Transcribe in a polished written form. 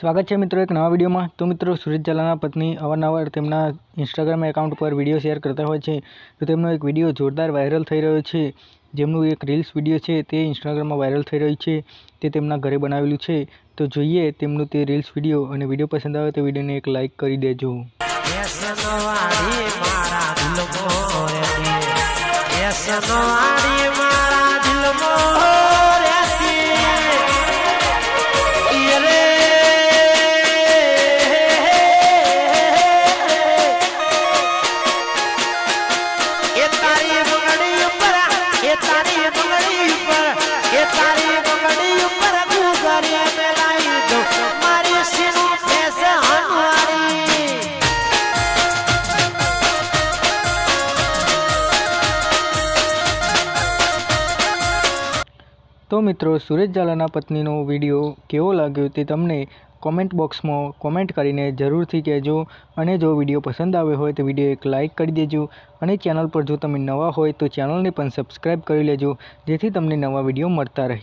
સ્વાગત છે મિત્રો એક નવા વિડીયોમાં। તો મિત્રો સુરેશ ઝાલાના પત્ની અવારનવાર તેમના ઇન્સ્ટાગ્રામ એકાઉન્ટ પર વિડીયો શેર કરતા હોય છે। તો તેમનો એક વિડીયો જોરદાર વાયરલ થઈ રહ્યો છે। જેમનું એક રીલ્સ વિડીયો છે તે ઇન્સ્ટાગ્રામમાં વાયરલ થઈ રહ્યું છે। તે તેમના ઘરે બનાવેલું છે। તો જોઈએ તેમનું તે રીલ્સ વિડીયો, અને વિડીયો પસંદ આવે તો વિડીયોને એક લાઇક કરી દેજો। तो मित्रों सुरेश ઝાલાના पत्नीનો वीडियो કેવો લાગ્યો તે તમને कॉमेंट बॉक्स में कॉमेंट કરીને જરૂરથી કહેજો। અને જો વિડીયો પસંદ આવ્યો હોય તો વિડીયો એક લાઇક કરી દેજો। અને ચેનલ પર જો તમે નવા હોય તો ચેનલને પણ સબસ્ક્રાઇબ કરી લેજો, જેથી તમને નવા વિડીયો મળતા રહે।